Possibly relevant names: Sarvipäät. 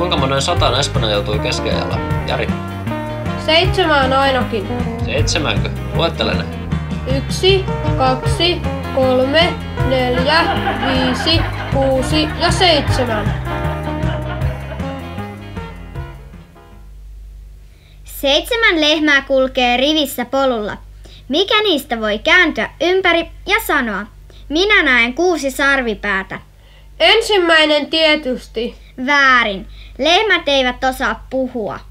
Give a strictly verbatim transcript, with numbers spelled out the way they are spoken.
Kuinka monen sataan Espanja joutui keskiajalla? Jari. Seitsemään ainakin. Seitsemäänkö? Luettele ne. Yksi, kaksi, kolme, neljä, viisi, kuusi ja seitsemän. Seitsemän lehmää kulkee rivissä polulla. Mikä niistä voi kääntyä ympäri ja sanoa? Minä näen kuusi sarvipäätä. Ensimmäinen tietysti. Väärin. Lehmät eivät osaa puhua.